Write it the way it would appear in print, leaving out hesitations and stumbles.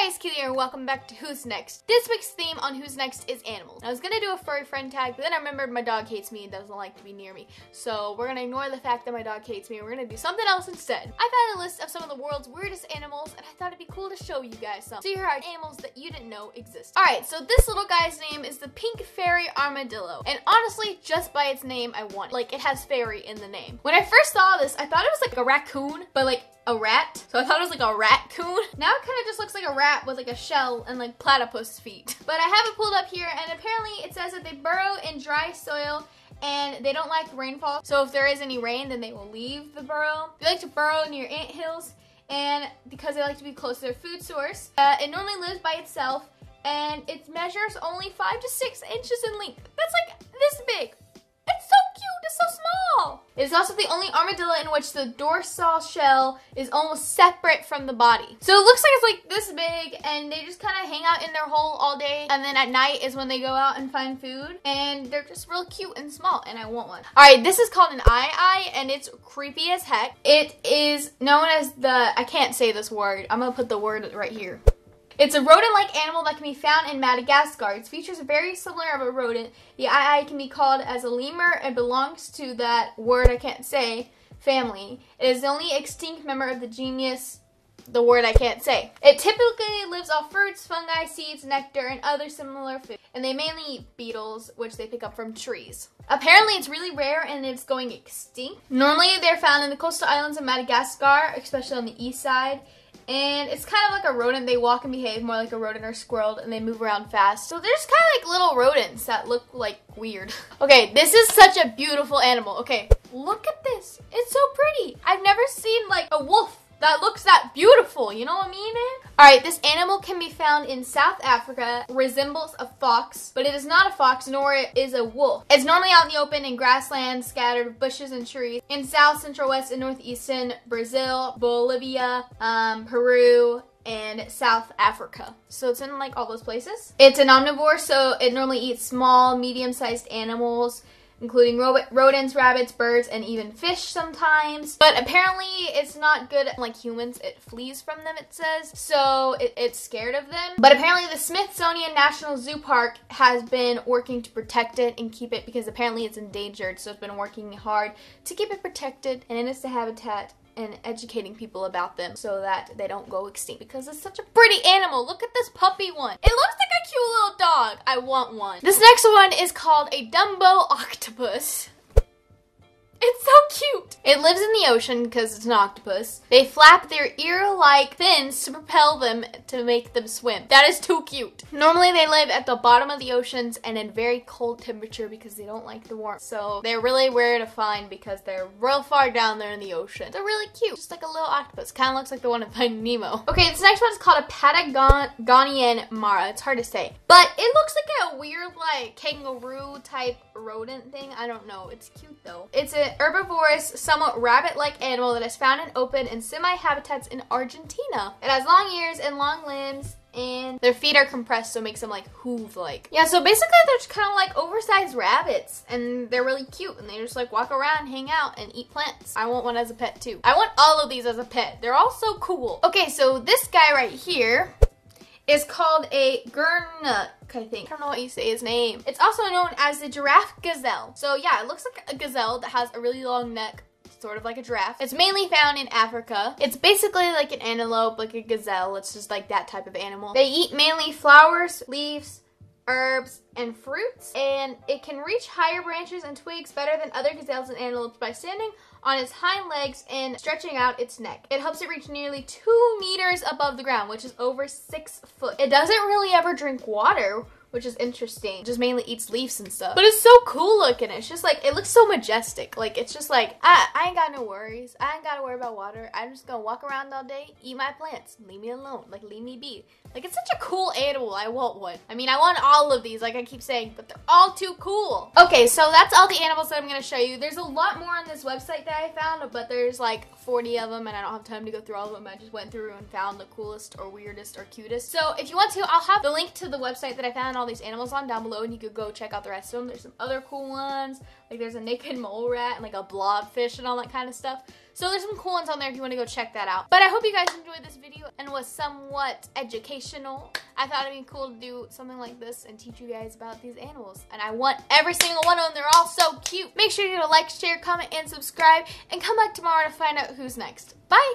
Hey guys, Keeley here, welcome back to Who's Next. This week's theme on Who's Next is animals. I was gonna do a furry friend tag, but then I remembered my dog hates me and doesn't like to be near me. So we're gonna ignore the fact that my dog hates me and we're gonna do something else instead. I found a list of some of the world's weirdest animals and I thought it'd be cool to show you guys some. So here are animals that you didn't know exist. Alright, so this little guy's name is the pink fairy armadillo. And honestly, just by its name, I want it. Like, it has fairy in the name. When I first saw this, I thought it was like a raccoon, but like a rat. So I thought it was like a ratcoon. Now it kind of just looks like a rat with like a shell and like platypus feet. But I have it pulled up here and apparently it says that they burrow in dry soil and they don't like rainfall. So if there is any rain, then they will leave the burrow. They like to burrow near anthills and because they like to be close to their food source. It normally lives by itself and it measures only 5 to 6 inches in length. That's like this big. It's so cute, it's so small. It is also the only armadillo in which the dorsal shell is almost separate from the body. So it looks like it's like this big and they just kind of hang out in their hole all day and then at night is when they go out and find food and they're just real cute and small and I want one. Alright, this is called an aye-aye and it's creepy as heck. It is known as the, I can't say this word, I'm gonna put the word right here. It's a rodent-like animal that can be found in Madagascar. Its features are very similar of a rodent. The aye-aye can be called as a lemur and belongs to that word I can't say family. It is the only extinct member of the genus, the word I can't say. It typically lives off fruits, fungi, seeds, nectar, and other similar food. And they mainly eat beetles, which they pick up from trees. Apparently, it's really rare and it's going extinct. Normally, they're found in the coastal islands of Madagascar, especially on the east side. And it's kind of like a rodent. They walk and behave more like a rodent or squirrel, and they move around fast. So there's kind of like little rodents that look like weird. Okay, this is such a beautiful animal. Okay, look at this. It's so pretty. I've never seen like a wolf that looks that beautiful, you know what I mean, man? Alright, this animal can be found in South Africa, resembles a fox, but it is not a fox, nor is a wolf. It's normally out in the open in grasslands, scattered bushes and trees. In South, Central, West, and Northeastern Brazil, Bolivia, Peru, and South Africa. So it's in like all those places. It's an omnivore, so it normally eats small, medium-sized animals, including rodents, rabbits, birds, and even fish sometimes. But apparently it's not good like humans. It flees from them, it says. So it's scared of them. But apparently the Smithsonian National Zoo Park has been working to protect it and keep it because apparently it's endangered. So it's been working hard to keep it protected and in its habitat and educating people about them so that they don't go extinct because it's such a pretty animal. Look at this puppy one. It looks like a cute little dog. I want one. This next one is called a Dumbo octopus. It's so cute. It lives in the ocean because it's an octopus. They flap their ear-like fins to propel them to make them swim. That is too cute. Normally they live at the bottom of the oceans and in very cold temperature because they don't like the warmth. So they're really rare to find because they're real far down there in the ocean. They're really cute. Just like a little octopus. Kind of looks like the one in Finding Nemo. Okay, this next one is called a Patagonian Mara. It's hard to say. But it looks like a weird like kangaroo type rodent thing. I don't know. It's cute though. It's an herbivorous, somewhat rabbit-like animal that is found in open and semi-habitats in Argentina. It has long ears and long limbs and their feet are compressed so it makes them like hoof-like. Yeah, so basically they're just kind of like oversized rabbits and they're really cute and they just like walk around, hang out, and eat plants. I want one as a pet too. I want all of these as a pet. They're all so cool. Okay, so this guy right here is called a gurnuk, I think. I don't know what you say his name. It's also known as the giraffe gazelle. So yeah, it looks like a gazelle that has a really long neck, sort of like a giraffe. It's mainly found in Africa. It's basically like an antelope, like a gazelle. It's just like that type of animal. They eat mainly flowers, leaves, herbs, and fruits, and it can reach higher branches and twigs better than other gazelles and antelopes by standing on its hind legs and stretching out its neck. It helps it reach nearly 2 meters above the ground, which is over 6 foot. It doesn't really ever drink water, which is interesting. It just mainly eats leaves and stuff. But it's so cool looking. It's just like, it looks so majestic. Like, it's just like, I ain't got no worries. I ain't gotta worry about water. I'm just gonna walk around all day, eat my plants, leave me alone. Like, leave me be. Like, it's such a cool animal. I want one. I mean, I want all of these, like I keep saying, but they're all too cool. Okay, so that's all the animals that I'm gonna show you. There's a lot more on this website that I found, but there's like 40 of them and I don't have time to go through all of them. I just went through and found the coolest or weirdest or cutest. So if you want to, I'll have the link to the website that I found. all these animals on down below, and you could go check out the rest of them. There's some other cool ones, like there's a naked mole rat and like a blobfish and all that kind of stuff. So there's some cool ones on there if you want to go check that out. But I hope you guys enjoyed this video and was somewhat educational. I thought it'd be cool to do something like this and teach you guys about these animals. And I want every single one of them. They're all so cute. Make sure you like, share, comment, and subscribe. And come back tomorrow to find out who's next. Bye!